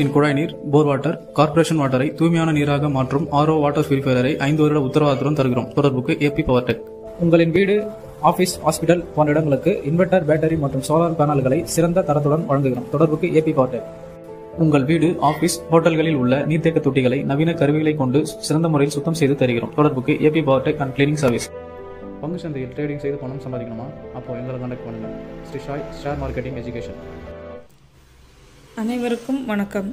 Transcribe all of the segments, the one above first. in Kodainir, bore water, corporation water, Tumiana Niraga Matrum, RO water purifier, Indora Uttaradron Targrom, Torabuke, AP Power Tech. Ungalin Vede, Office, Hospital, Pondadangalaka, Inverter, Battery, Matrum, Solar Panel Galai, Siranda Taratulan, Orangagram, Torabuke, AP Power Tech. உங்கள் வீடு, office, ஹோட்டல்களில் உள்ள நீர்த்தேக்க தொட்டிகளை நவீன கருவிகளை கொண்டு சிறந்த முறையில் சுத்தம் செய்து தருகிறோம். தொடர்புக்கு AP Power Tech and cleaning service. பங்கு சந்தையில் ட்ரேடிங் செய்து பணம் சம்பாதிக்கணுமா? அப்போ எங்களை கான்டாக்ட் பண்ணுங்க. Sri Sai share marketing education. அனைவருக்கும் வணக்கம்.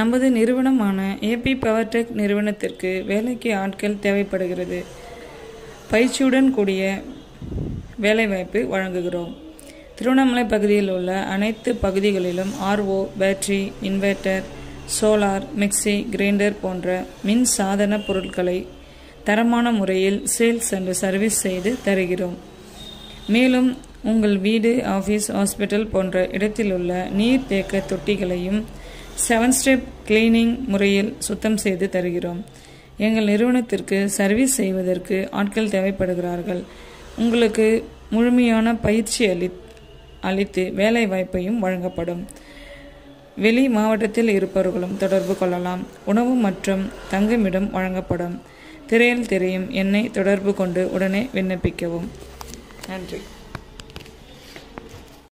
நமது நிறுவனமான AP Power Tech நிறுவனத்திற்கு வேலைக்கு ஆட்கள் தேவைப்படுகிறது. பயிற்சியுடன் கூடிய வேலைவாய்ப்பு வழங்குகிறோம். திருவண்ணாமலை பகுதியில் உள்ள அனைத்து பகுதிகளிலும் RO, battery, inverter, solar, mixie, grinder போன்ற மின் சாதன பொருட்களை தரமான முறையில் சேல்ஸ் அண்ட் சர்வீஸ் செய்து தருகிறோம். மேலும் உங்கள் வீடு, ஆஃபீஸ், ஹாஸ்பிட்டல் போன்ற இடத்தில் உள்ள நீர் தேக்க தொட்டிகளையும் 7 ஸ்டெப் கிளீனிங் முறையில் சுத்தம் செய்து தருகிறோம். எங்கள் நிறுவனத்திற்கு சர்வீஸ் செய்வதற்கு ஆட்கள் தேவைப்படுகிறார்கள். உங்களுக்கு முழுமையான பயிற்சி அளித்து வேலை வாய்ப்பையும் வழங்கப்படும். வெளி மாவட்டத்தில் இருப்பவர்களும் தொடர்பு கொள்ளலாம். உணவு மற்றும் தங்குமிடம் வழங்கப்படும். திரையில் தெரியும் எண்ணை தொடர்பு கொண்டு உடனே விண்ணப்பிக்கவும். நன்றி.